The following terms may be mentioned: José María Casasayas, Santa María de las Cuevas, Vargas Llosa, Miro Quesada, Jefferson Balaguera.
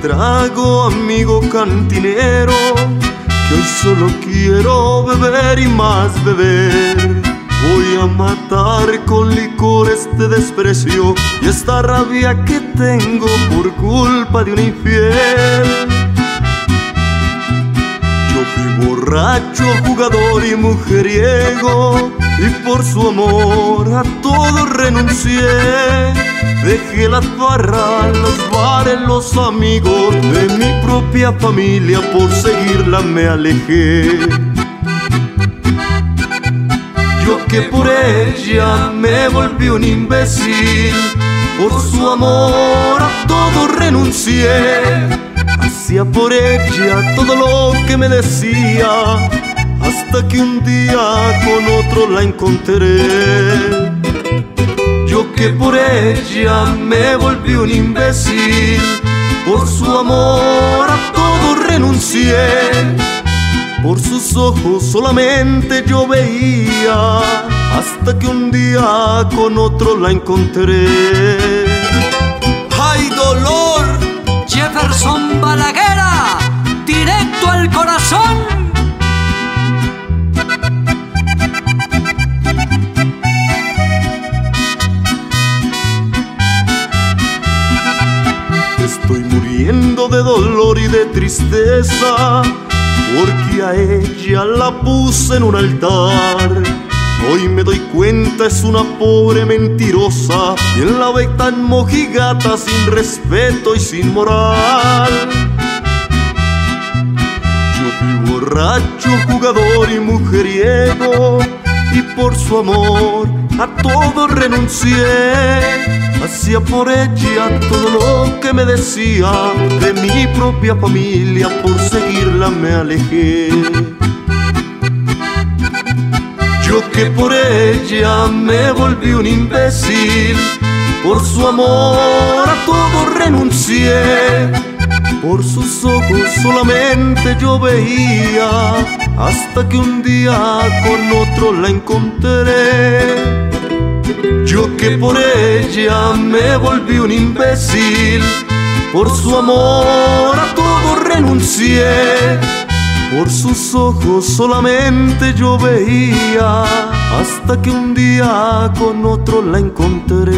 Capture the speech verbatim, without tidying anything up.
trago, amigo cantinero, que hoy solo quiero beber y más beber. Voy a matar con licor este desprecio y esta rabia que tengo por culpa de un infiel. Yo fui borracho, jugador y mujeriego, y por su amor a todo renuncié. Dejé las barras, los bares, los amigos, de mi propia familia por seguirla me alejé. Yo que por ella me volví un imbécil, por su amor a todo renuncié. Hacía por ella todo lo que me decía, hasta que un día con otro la encontré. Yo que por ella me volví un imbécil, por su amor a todo renuncié. Por sus ojos solamente yo veía, hasta que un día con otro la encontré. ¡Ay, dolor! Jefferson Balaguera, directo al corazón. Estoy muriendo de dolor y de tristeza, porque a ella la puse en un altar. Hoy me doy cuenta, es una pobre mentirosa, y en la ve tan mojigata, sin respeto y sin moral. Yo fui borracho, jugador y mujeriego, y por su amor a todo renuncié. Hacía por ella todo lo que me decía, de mi propia familia por seguirla me alejé. Yo que por ella me volví un imbécil, por su amor a todo renuncié. Por sus ojos solamente yo veía, hasta que un día con otro la encontré. Yo que por ella me volví un imbécil, por su amor a todo renuncié. Por sus ojos solamente yo veía, hasta que un día con otro la encontré.